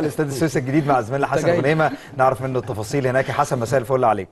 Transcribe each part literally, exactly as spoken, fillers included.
الاستاد السويس الجديد مع زميلنا حسن غنيمة، نعرف منه التفاصيل هناك. حسن، مساء الفل عليك.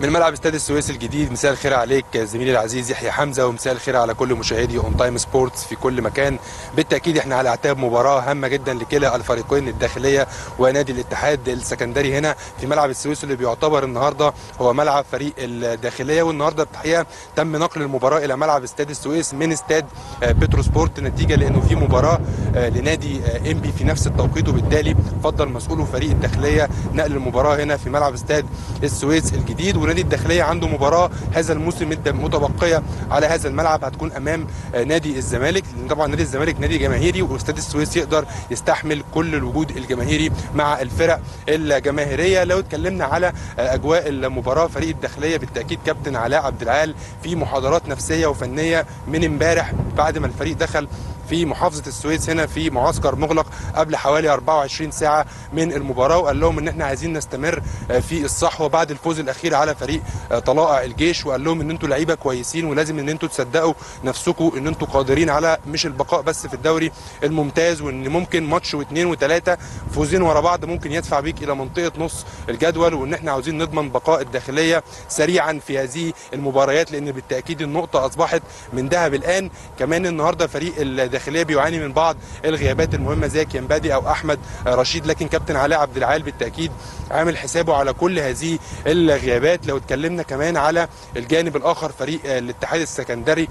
من ملعب استاد السويس الجديد مساء الخير عليك زميلي العزيز يحيى حمزه، ومساء الخير على كل مشاهدي اون تايم سبورتس في كل مكان. بالتاكيد احنا على اعتاب مباراه هامه جدا لكلا الفريقين، الداخليه ونادي الاتحاد السكندري، هنا في ملعب السويس اللي بيعتبر النهارده هو ملعب فريق الداخليه. والنهارده الحقيقه تم نقل المباراه الى ملعب استاد السويس من استاد بترو سبورت، نتيجه لانه في مباراه لنادي ام بي في نفس التوقيت، وبالتالي فضل مسؤول فريق الداخليه نقل المباراه هنا في ملعب استاد السويس الجديد. نادي الداخلية عنده مباراة هذا الموسم متبقية على هذا الملعب، هتكون أمام نادي الزمالك. طبعا نادي الزمالك نادي جماهيري، واستاد السويس يقدر يستحمل كل الوجود الجماهيري مع الفرق الجماهيرية. لو اتكلمنا على أجواء المباراة، فريق الداخلية بالتأكيد كابتن علاء عبد العال في محاضرات نفسية وفنية من امبارح، بعد ما الفريق دخل في محافظة السويس هنا في معسكر مغلق قبل حوالي أربعة وعشرين ساعة من المباراة، وقال لهم ان احنا عايزين نستمر في الصحوة بعد الفوز الأخير على فريق طلائع الجيش، وقال لهم ان انتوا لعيبة كويسين ولازم ان انتوا تصدقوا نفسكم ان انتوا قادرين على مش البقاء بس في الدوري الممتاز، وان ممكن ماتش واثنين وثلاثة فوزين ورا بعض ممكن يدفع بيك إلى منطقة نص الجدول، وان احنا عاوزين نضمن بقاء الداخلية سريعا في هذه المباريات، لأن بالتأكيد النقطة أصبحت من ذهب الآن. كمان النهارده فريق الداخليه بيعاني من بعض الغيابات المهمه زي كيانبدي او احمد رشيد، لكن كابتن علاء عبد العال بالتاكيد عامل حسابه على كل هذه الغيابات. لو اتكلمنا كمان على الجانب الاخر، فريق الاتحاد السكندري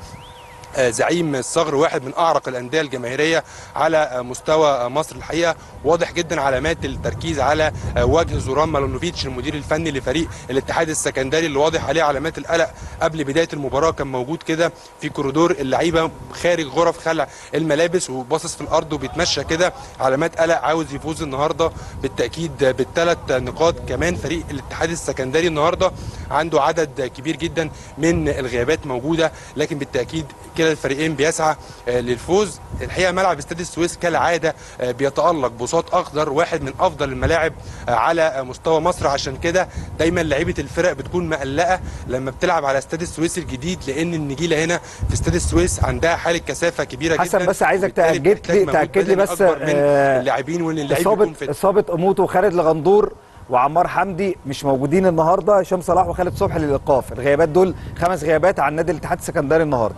زعيم الصغر واحد من اعرق الانديه الجماهيريه على مستوى مصر، الحقيقه واضح جدا علامات التركيز على وجه زوران ملونوفيتش المدير الفني لفريق الاتحاد السكندري، اللي واضح عليه علامات القلق قبل بدايه المباراه، كان موجود كده في كوريدور اللعيبه خارج غرف خلع الملابس وباصص في الارض وبيتمشى كده، علامات قلق عاوز يفوز النهارده بالتاكيد بالثلاث نقاط. كمان فريق الاتحاد السكندري النهارده عنده عدد كبير جدا من الغيابات موجوده، لكن بالتاكيد كلا الفريقين بيسعى للفوز. الحقيقه ملعب استاد السويس كالعاده بيتالق بساط اخضر، واحد من افضل الملاعب على مستوى مصر، عشان كده دايما لعيبه الفرق بتكون مقلقه لما بتلعب على استاد السويس الجديد، لان النجيله هنا في استاد السويس عندها حاله كثافه كبيره جدا. حسن، بس عايزك تاكد لي تاكد لي بس اللاعبين وان اللاعب يكون في اصابه اموتو وخالد لغندور وعمار حمدي مش موجودين النهارده، شمس صلاح وخالد صبحي للايقاف. الغيابات دول خمس غيابات عن نادي الاتحاد السكندري النهارده.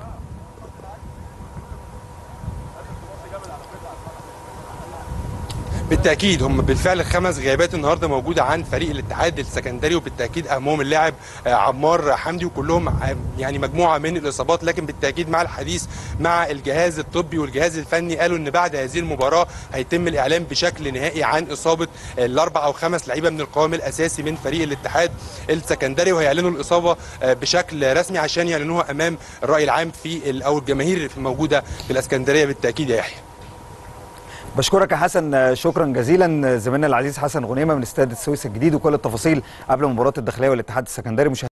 بالتاكيد هم بالفعل الخمس غيابات النهارده موجوده عن فريق الاتحاد السكندري، وبالتاكيد اهمهم اللاعب عمار حمدي، وكلهم يعني مجموعه من الاصابات. لكن بالتاكيد مع الحديث مع الجهاز الطبي والجهاز الفني قالوا ان بعد هذه المباراه هيتم الاعلان بشكل نهائي عن اصابه الاربع او خمس لعيبه من القوام الاساسي من فريق الاتحاد السكندري، وهيعلنوا الاصابه بشكل رسمي عشان يعلنوها امام الراي العام في او الجماهير اللي موجوده في الاسكندريه. بالتاكيد يا يحيى بشكرك يا حسن، شكرا جزيلا زميلنا العزيز حسن غنيمة من استاد السويس الجديد، وكل التفاصيل قبل مباراة الداخلية والاتحاد السكندري.